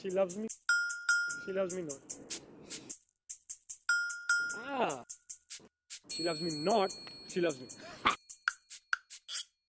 She loves me. She loves me not. Ah! She loves me not. She loves me.